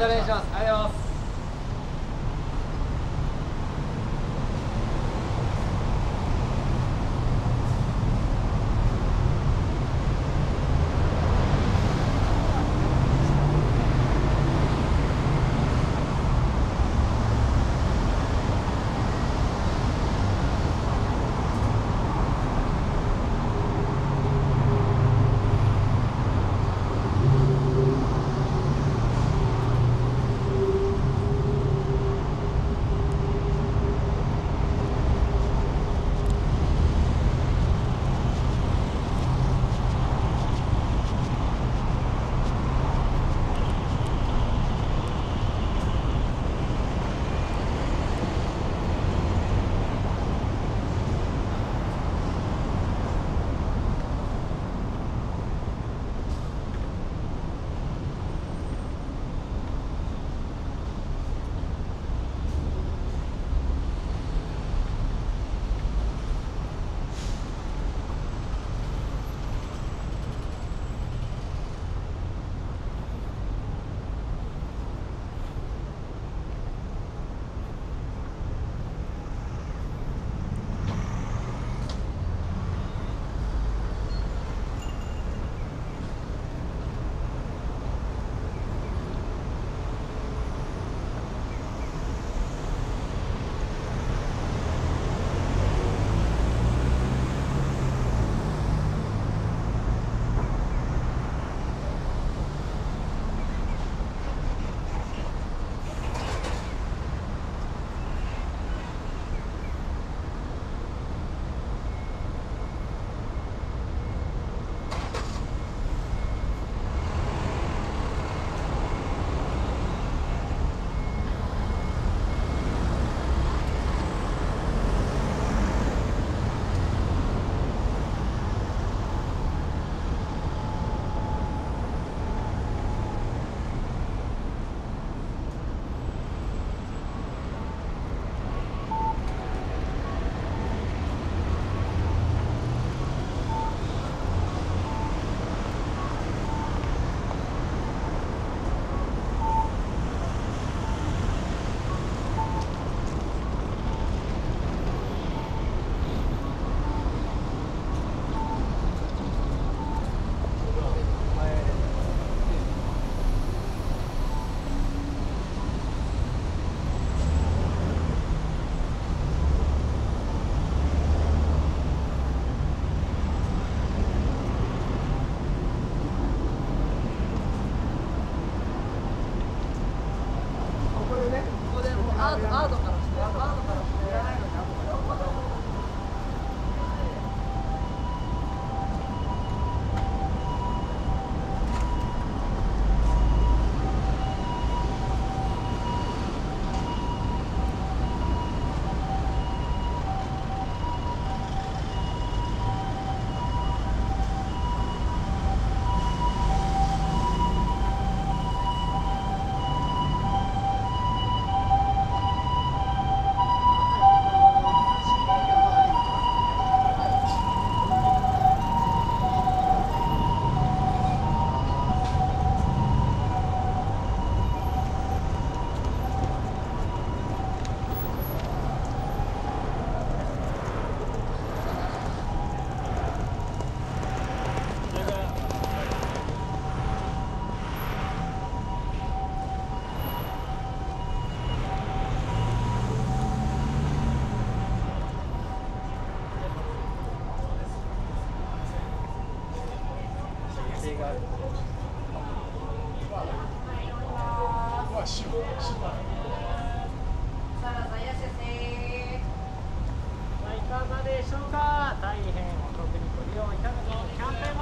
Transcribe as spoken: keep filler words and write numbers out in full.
たお願いします。ありがとうございます。いかがでしょうか。大変お得にご利用いただきキャンペーン